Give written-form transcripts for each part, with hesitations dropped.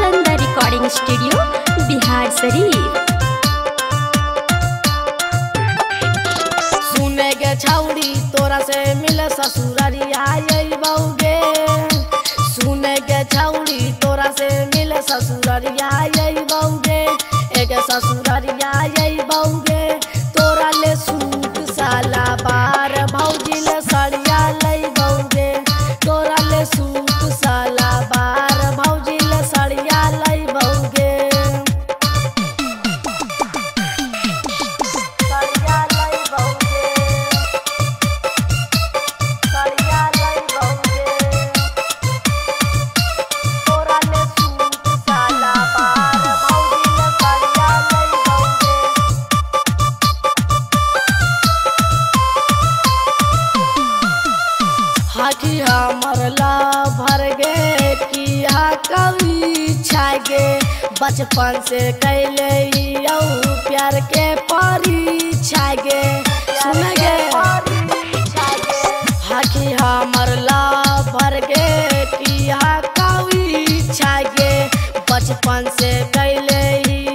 बुलंदा recording studio Bihar Sharif. सुने के छाउड़ी तोरा से मिले ससुरारिया बउगे, सुने के छाउड़ी तोरा से मिले ससुरारिया बउगे, एक ससुरारिया बउगे तोरा ले सूट साला बार भौजी ले साड़िया लई बउगे, तोरा ले सूट साला बार बचपन से कैले प्यार के परीक्षा गे। सुन गे हाकी हमर लाभ भर गे कि कवि छागे, बचपन से कैले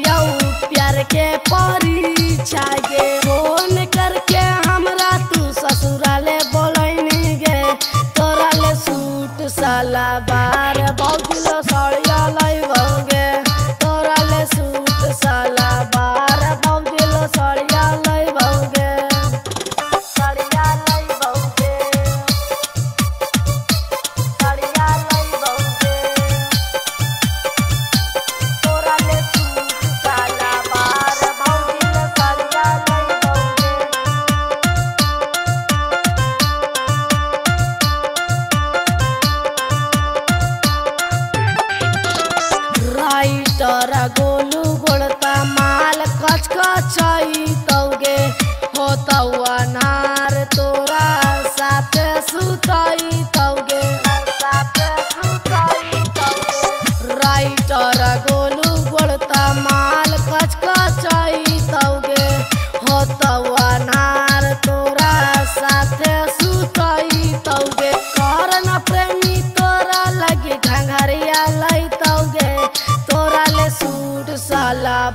प्यार के परीक्षा गे। फोन करके हमरा तू ससुराले बोलैनी गे, तोरा ले सूट साला बार भौजिलो साड़िया लैबौगे, साला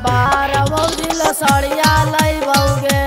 बार भौजी ले साड़िया लैबौगे।